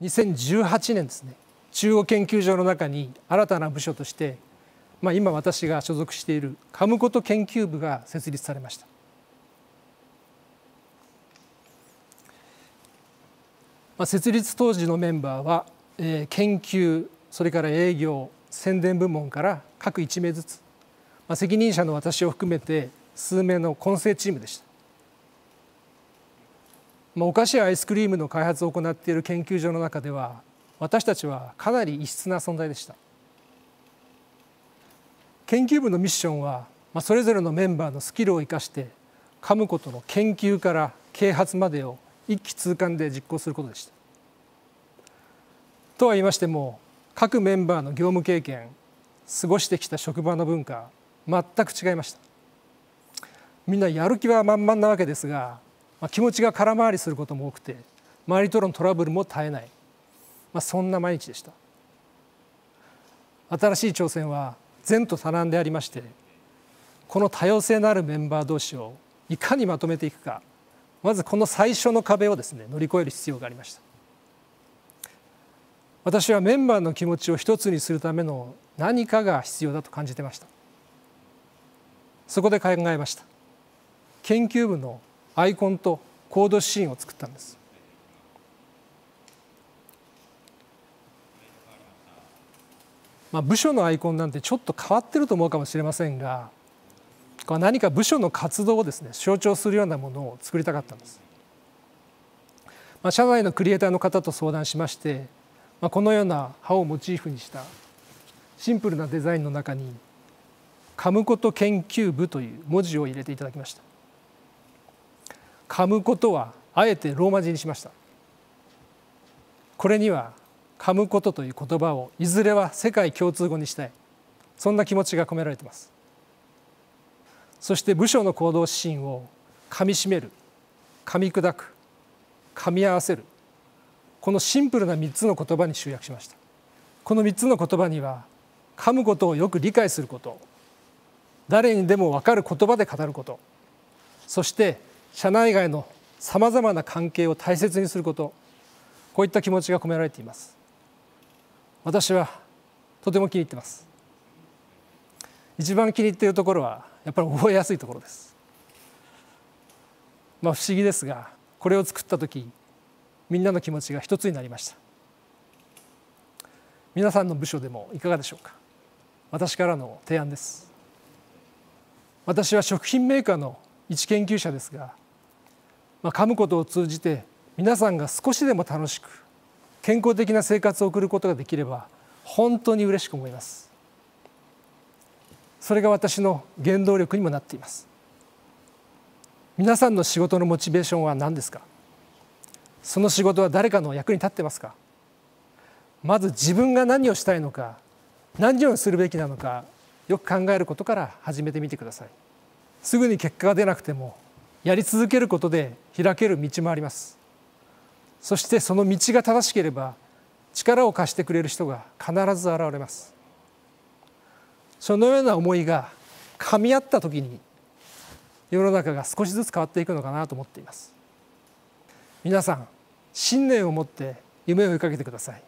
2018年ですね、中央研究所の中に新たな部署として、今私が所属している株元研究部が設立されました。設立当時のメンバーは、研究、それから営業、宣伝部門から各1名ずつ、責任者の私を含めて数名の混成チームでした。お菓子やアイスクリームの開発を行っている研究所の中では、私たちはかなり異質な存在でした。研究部のミッションは、それぞれのメンバーのスキルを生かしてカムコとの研究から啓発までを一気通貫で実行することでした。とは言いましても、各メンバーの業務経験、過ごしてきた職場の文化、全く違いました。みんなやる気は満々なわけですが、気持ちが空回りすることも多くて、周りとのトラブルも絶えない、そんな毎日でした。新しい挑戦は前途多難でありまして、この多様性のあるメンバー同士をいかにまとめていくか、まずこの最初の壁をですね、乗り越える必要がありました。私はメンバーの気持ちを一つにするための何かが必要だと感じてました。そこで考えました。研究部のアイコンとコードシーンを作ったんです。部署のアイコンなんてちょっと変わってると思うかもしれませんが、何か部署の活動をですね、象徴するようなものを作りたかったんです。社内のクリエイターの方と相談しまして、このような葉をモチーフにしたシンプルなデザインの中に「カムコと研究部」という文字を入れていただきました。カムコとはあえてローマ字にしました。これにはカムコとという言葉をいずれは世界共通語にしたい、そんな気持ちが込められています。そして部署の行動指針を噛みしめる、噛み砕く、噛み合わせる、このシンプルな3つの言葉に集約しました。この3つの言葉には、噛むことをよく理解すること、誰にでも分かる言葉で語ること、そして社内外のさまざまな関係を大切にすること、こういった気持ちが込められています。私はとても気に入ってます。一番気に入っているところは、やっぱり覚えやすいところです。不思議ですが、これを作った時、みんなの気持ちが一つになりました。皆さんの部署でもいかがでしょうか。私からの提案です。私は食品メーカーの一研究者ですが、噛むことを通じて皆さんが少しでも楽しく健康的な生活を送ることができれば本当に嬉しく思います。それが私の原動力にもなっています。皆さんの仕事のモチベーションは何ですか。その仕事は誰かの役に立ってますか。まず自分が何をしたいのか、何をするべきなのか、よく考えることから始めてみてください。すぐに結果が出なくても、やり続けることで開ける道もあります。そしてその道が正しければ、力を貸してくれる人が必ず現れます。そのような思いが噛み合った時に、世の中が少しずつ変わっていくのかなと思っています。皆さん、信念を持って夢を追いかけてください。